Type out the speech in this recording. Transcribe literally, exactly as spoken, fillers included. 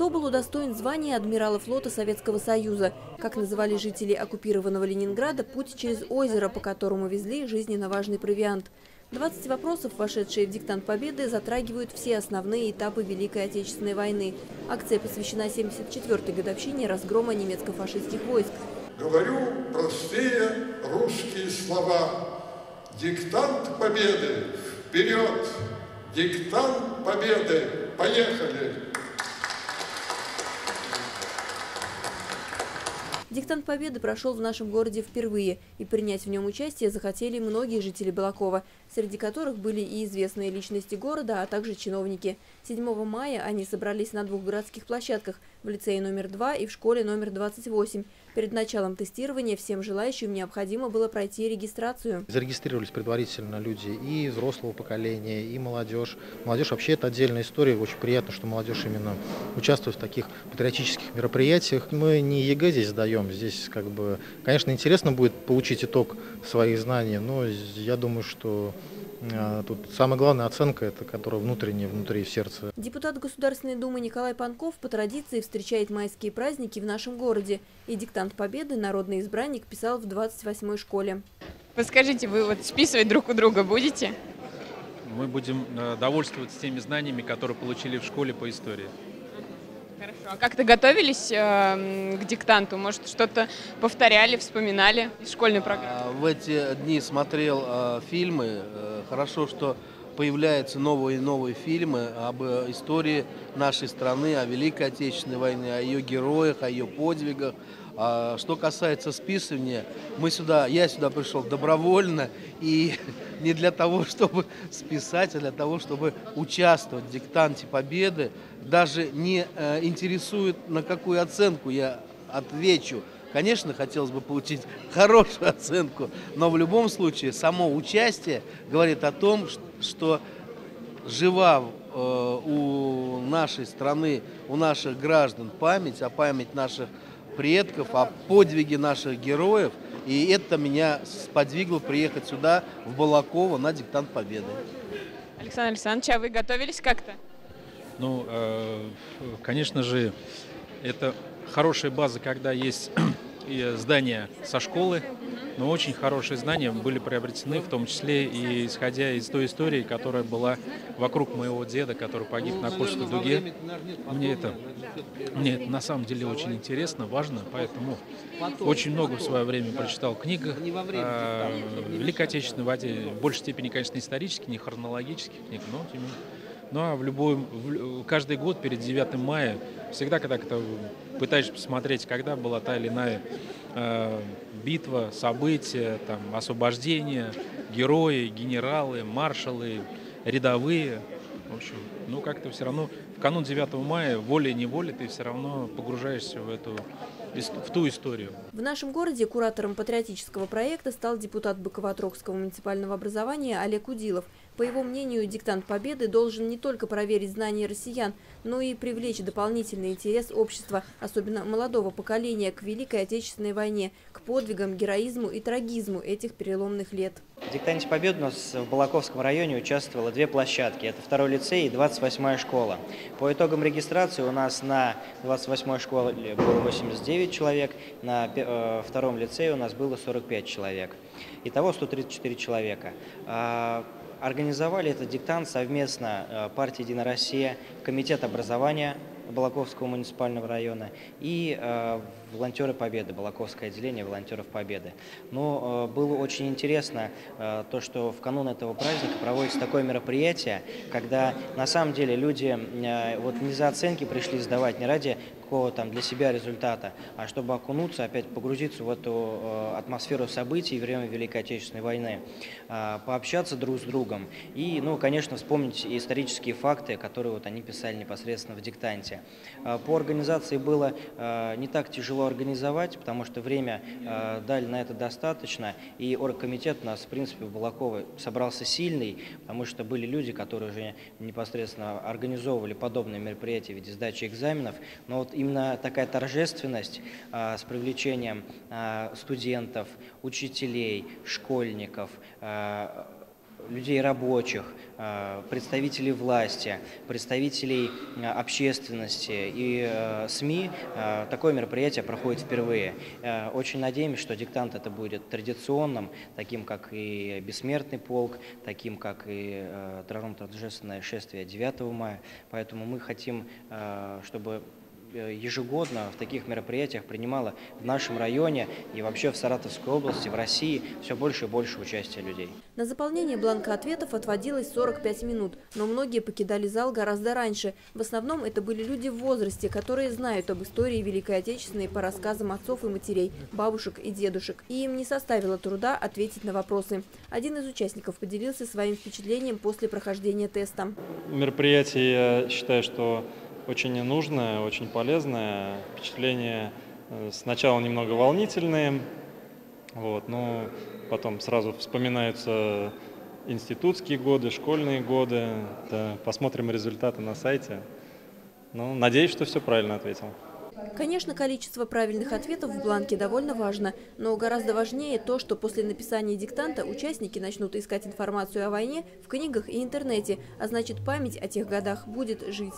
Кто был удостоен звания адмирала флота Советского Союза? Как называли жители оккупированного Ленинграда путь через озеро, по которому везли жизненно важный провиант? двадцать вопросов, вошедшие в «Диктант Победы», затрагивают все основные этапы Великой Отечественной войны. Акция посвящена семьдесят четвёртой годовщине разгрома немецко-фашистских войск. Говорю простые русские слова. Диктант Победы! Вперед! Диктант Победы! Поехали! «Диктант Победы» прошел в нашем городе впервые, и принять в нем участие захотели многие жители Балакова, среди которых были и известные личности города, а также чиновники. седьмого мая они собрались на двух городских площадках – в лицее номер два и в школе номер двадцать восемь. Перед началом тестирования всем желающим необходимо было пройти регистрацию. Зарегистрировались предварительно люди и взрослого поколения, и молодежь. Молодежь вообще – это отдельная история. Очень приятно, что молодежь именно участвует в таких патриотических мероприятиях. Мы не ЕГЭ здесь даем. Здесь, как бы, конечно, интересно будет получить итог своих знаний, но я думаю, что тут самая главная оценка, это которая внутренняя, внутри сердца. Депутат Государственной Думы Николай Панков по традиции встречает майские праздники в нашем городе. И «Диктант Победы» народный избранник писал в двадцать восьмой школе. Подскажите, вы вот списывать друг у друга будете? Мы будем довольствоваться теми знаниями, которые получили в школе по истории. Хорошо. А как-то готовились э, к диктанту? Может, что-то повторяли, вспоминали из школьной программы? В эти дни смотрел э, фильмы. Хорошо, что появляются новые и новые фильмы об истории нашей страны, о Великой Отечественной войне, о ее героях, о ее подвигах. А что касается списывания, мы сюда, я сюда пришел добровольно и не для того, чтобы списать, а для того, чтобы участвовать в «Диктанте Победы». Даже не э, интересует, на какую оценку я отвечу. Конечно, хотелось бы получить хорошую оценку, но в любом случае само участие говорит о том, что жива э, у нашей страны, у наших граждан память, а память наших предков, о подвиге наших героев. И это меня сподвигло приехать сюда, в Балаково, на «Диктант Победы». Александр Александрович, а вы готовились как-то? Ну, конечно же, это хорошая база, когда есть здания со школы, но очень хорошие знания были приобретены, в том числе и исходя из той истории, которая была вокруг моего деда, который погиб на Кольской дуге. Мне это, мне это на самом деле очень интересно, важно, поэтому очень много в свое время прочитал книг о Великой Отечественной войне, в большей степени, конечно, исторических, не хронологических книг, но тем не менее. Ну а в любой, в, каждый год перед девятым мая, всегда, когда пытаешься посмотреть, когда была та или иная э, битва, события, там, освобождение, герои, генералы, маршалы, рядовые. В общем, ну как-то все равно в канун девятого мая, волей-неволей, ты все равно погружаешься в эту, в ту историю. В нашем городе куратором патриотического проекта стал депутат Боково-Отрогского муниципального образования Олег Удилов. По его мнению, «Диктант Победы» должен не только проверить знания россиян, но и привлечь дополнительный интерес общества, особенно молодого поколения, к Великой Отечественной войне, к подвигам, героизму и трагизму этих переломных лет. В «Диктанте Победы» у нас в Балаковском районе участвовало две площадки. Это второй лицей и двадцать восьмая школа. По итогам регистрации у нас на двадцать восьмой школе было восемьдесят девять человек, на втором лицее у нас было сорок пять человек. Итого сто тридцать четыре человека. Организовали этот диктант совместно партия «Единая Россия», комитет образования Балаковского муниципального района и э, волонтеры Победы, Балаковское отделение волонтеров Победы. Но э, было очень интересно э, то, что в канун этого праздника проводится такое мероприятие, когда на самом деле люди э, вот не за оценки пришли сдавать, не ради какого там для себя результата, а чтобы окунуться, опять погрузиться в эту э, атмосферу событий во время Великой Отечественной войны, э, пообщаться друг с другом и, ну, конечно, вспомнить исторические факты, которые вот они писали непосредственно в диктанте. По организации было не так тяжело организовать, потому что время дали на это достаточно. И оргкомитет у нас, в принципе, в Балаково собрался сильный, потому что были люди, которые уже непосредственно организовывали подобные мероприятия в виде сдачи экзаменов. Но вот именно такая торжественность с привлечением студентов, учителей, школьников, людей рабочих, представителей власти, представителей общественности и СМИ. Такое мероприятие проходит впервые. Очень надеемся, что диктант это будет традиционным, таким как и Бессмертный полк, таким как и Траурно-торжественное шествие девятого мая. Поэтому мы хотим, чтобы ежегодно в таких мероприятиях принимало в нашем районе и вообще в Саратовской области, в России все больше и больше участия людей. На заполнение бланка ответов отводилось сорок пять минут, но многие покидали зал гораздо раньше. В основном это были люди в возрасте, которые знают об истории Великой Отечественной по рассказам отцов и матерей, бабушек и дедушек. И им не составило труда ответить на вопросы. Один из участников поделился своим впечатлением после прохождения теста. Мероприятие, я считаю, что очень нужное, очень полезное. Впечатления сначала немного волнительные, вот, но потом сразу вспоминаются институтские годы, школьные годы. Да, посмотрим результаты на сайте. Ну, надеюсь, что все правильно ответил. Конечно, количество правильных ответов в бланке довольно важно, но гораздо важнее то, что после написания диктанта участники начнут искать информацию о войне в книгах и интернете, а значит, память о тех годах будет жить.